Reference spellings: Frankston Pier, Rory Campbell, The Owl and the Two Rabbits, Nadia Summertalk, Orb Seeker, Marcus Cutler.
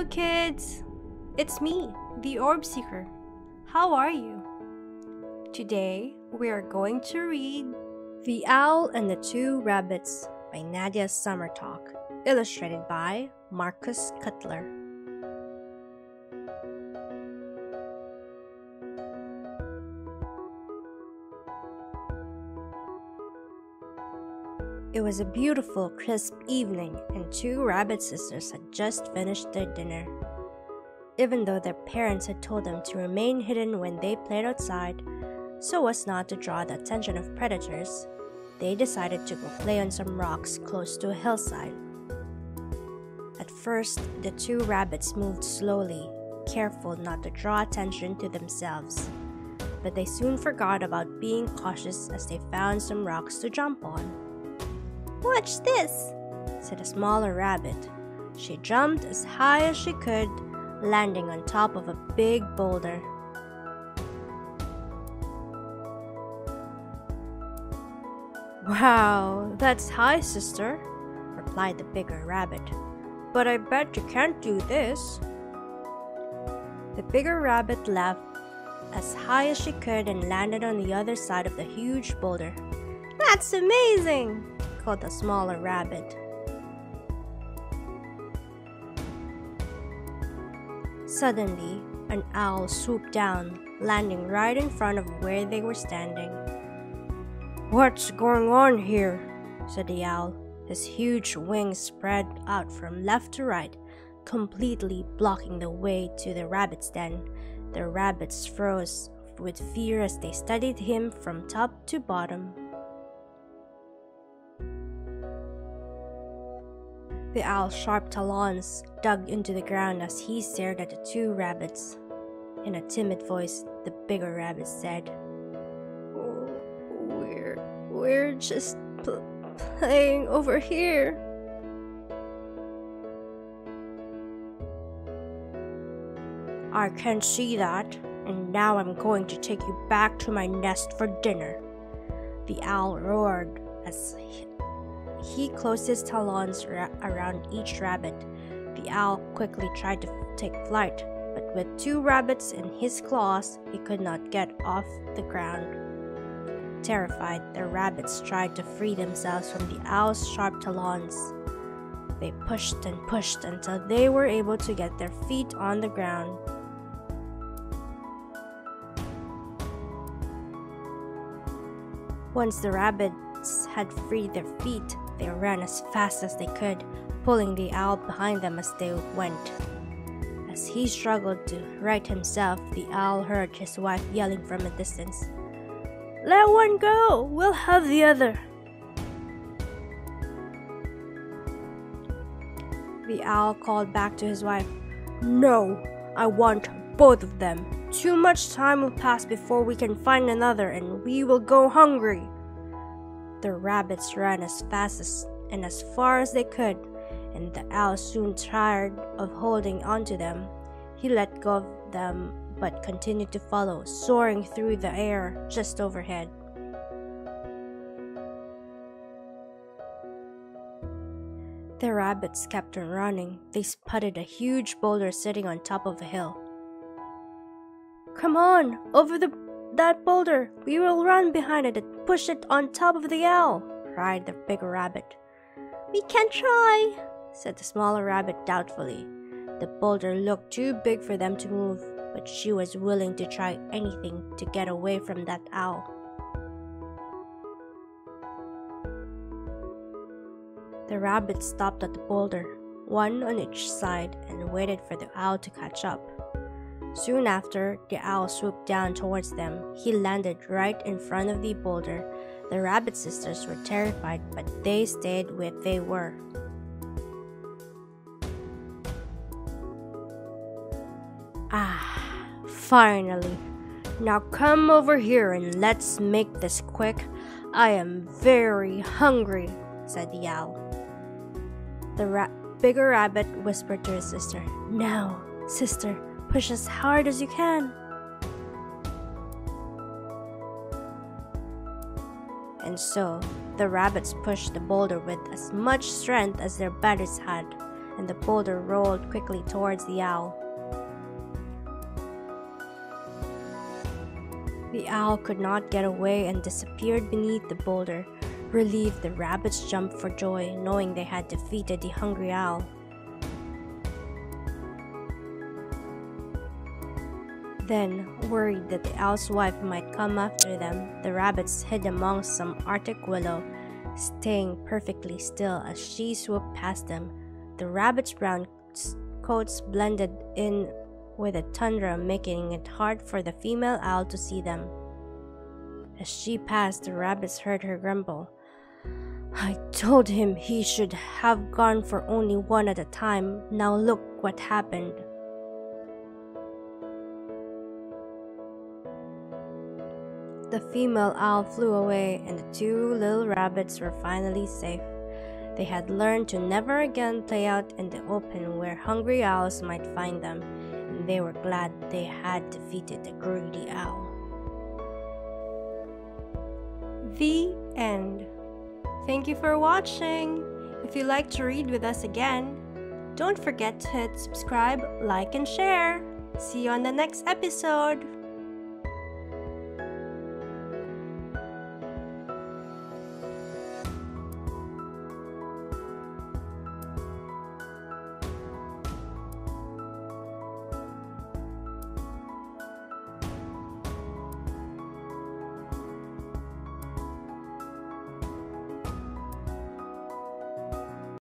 Hello kids! It's me, the Orb Seeker. How are you? Today, we are going to read The Owl and the Two Rabbits by Nadia Summertalk, illustrated by Marcus Cutler. It was a beautiful, crisp evening, and two rabbit sisters had just finished their dinner. Even though their parents had told them to remain hidden when they played outside, so as not to draw the attention of predators, they decided to go play on some rocks close to a hillside. At first, the two rabbits moved slowly, careful not to draw attention to themselves, but they soon forgot about being cautious as they found some rocks to jump on. "Watch this," said a smaller rabbit. She jumped as high as she could, landing on top of a big boulder. "Wow, that's high, sister," replied the bigger rabbit. "But I bet you can't do this." The bigger rabbit leapt as high as she could and landed on the other side of the huge boulder. "That's amazing," called the smaller rabbit. Suddenly, an owl swooped down, landing right in front of where they were standing. "What's going on here?" said the owl. His huge wings spread out from left to right, completely blocking the way to the rabbit's den. The rabbits froze with fear as they studied him from top to bottom. The owl's sharp talons dug into the ground as he stared at the two rabbits. In a timid voice, the bigger rabbit said, "Oh, we're just playing over here." "I can see that, and now I'm going to take you back to my nest for dinner," the owl roared as he closed his talons around each rabbit. The owl quickly tried to take flight, but with two rabbits in his claws, he could not get off the ground. Terrified, the rabbits tried to free themselves from the owl's sharp talons. They pushed and pushed until they were able to get their feet on the ground. Once the rabbits had freed their feet, they ran as fast as they could, pulling the owl behind them as they went. As he struggled to right himself, the owl heard his wife yelling from a distance, "Let one go! We'll have the other!" The owl called back to his wife, "No, I want both of them. Too much time will pass before we can find another, and we will go hungry." The rabbits ran as fast and as far as they could, and the owl soon tired of holding onto them. He let go of them, but continued to follow, soaring through the air just overhead. The rabbits kept on running. They spotted a huge boulder sitting on top of a hill. "Come on, over that boulder! We will run behind it and push it on top of the owl!" cried the bigger rabbit. "We can try," said the smaller rabbit doubtfully. The boulder looked too big for them to move, but she was willing to try anything to get away from that owl. The rabbits stopped at the boulder, one on each side, and waited for the owl to catch up. Soon after, the owl swooped down towards them. He landed right in front of the boulder. The rabbit sisters were terrified, but they stayed where they were. "Ah, finally. Now come over here and let's make this quick. I am very hungry," said the owl. The bigger rabbit whispered to his sister, "Now, sister, push as hard as you can." And so, the rabbits pushed the boulder with as much strength as their bodies had, and the boulder rolled quickly towards the owl. The owl could not get away and disappeared beneath the boulder. Relieved, the rabbits jumped for joy, knowing they had defeated the hungry owl. Then, worried that the owl's wife might come after them, the rabbits hid among some Arctic willow, staying perfectly still as she swooped past them. The rabbits' brown coats blended in with the tundra, making it hard for the female owl to see them. As she passed, the rabbits heard her grumble, "I told him he should have gone for only one at a time. Now look what happened." The female owl flew away, and the two little rabbits were finally safe. They had learned to never again play out in the open where hungry owls might find them, and they were glad they had defeated the greedy owl. The end. Thank you for watching. If you'd like to read with us again, don't forget to hit subscribe, like, and share. See you on the next episode.